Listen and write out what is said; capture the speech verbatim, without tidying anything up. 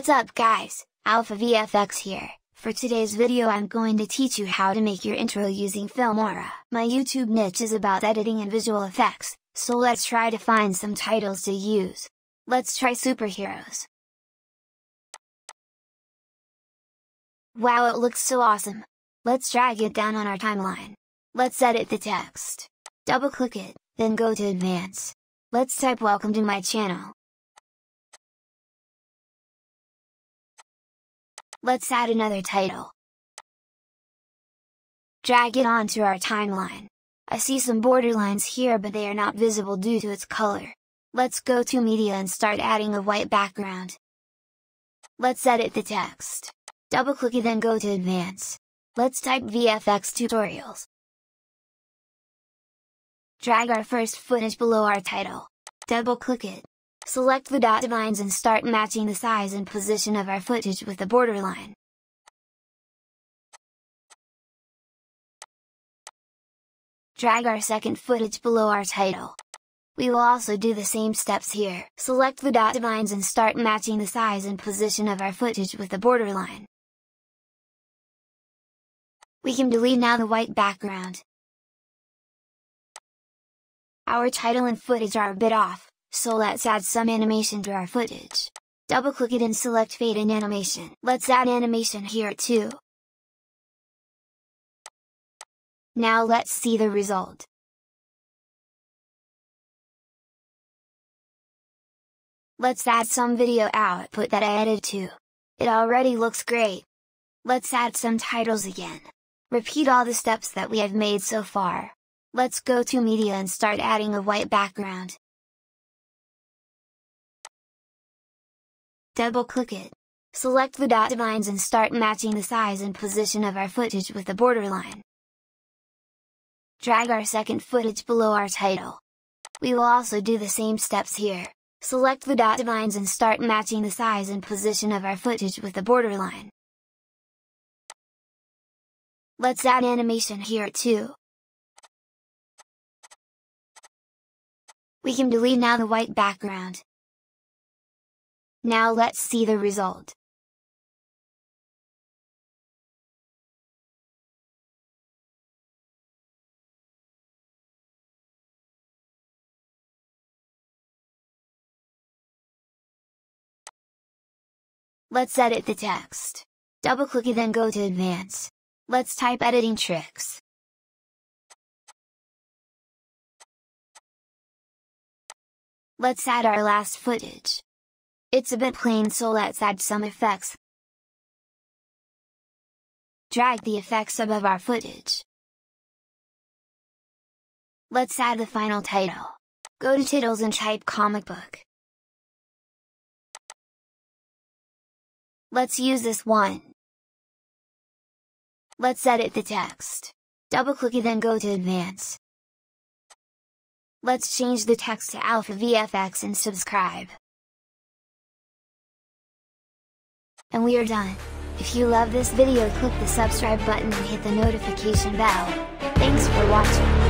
What's up guys, Alpha V F X here. For today's video I'm going to teach you how to make your intro using Filmora. My YouTube niche is about editing and visual effects, so let's try to find some titles to use. Let's try superheroes. Wow, it looks so awesome! Let's drag it down on our timeline. Let's edit the text. Double click it, then go to advanced. Let's type welcome to my channel. Let's add another title. Drag it onto our timeline. I see some borderlines here but they are not visible due to its color. Let's go to media and start adding a white background. Let's edit the text. Double click it then go to advanced. Let's type V F X tutorials. Drag our first footage below our title. Double click it. Select the dotted lines and start matching the size and position of our footage with the borderline. Drag our second footage below our title. We will also do the same steps here. Select the dotted lines and start matching the size and position of our footage with the borderline. We can delete now the white background. Our title and footage are a bit off, so let's add some animation to our footage. Double click it and select fade and animation. Let's add animation here too. Now let's see the result. Let's add some video output that I added to. It already looks great. Let's add some titles again. Repeat all the steps that we have made so far. Let's go to media and start adding a white background. Double click it. Select the dotted lines and start matching the size and position of our footage with the borderline. Drag our second footage below our title. We will also do the same steps here. Select the dotted lines and start matching the size and position of our footage with the borderline. Let's add animation here too. We can delete now the white background. Now let's see the result. Let's edit the text. Double click it then go to advanced. Let's type editing tricks. Let's add our last footage. It's a bit plain so let's add some effects. Drag the effects above our footage. Let's add the final title. Go to titles and type comic book. Let's use this one. Let's edit the text. Double click it then go to advanced. Let's change the text to Alpha V F X and subscribe. And we are done. If you love this video click the subscribe button and hit the notification bell. Thanks for watching.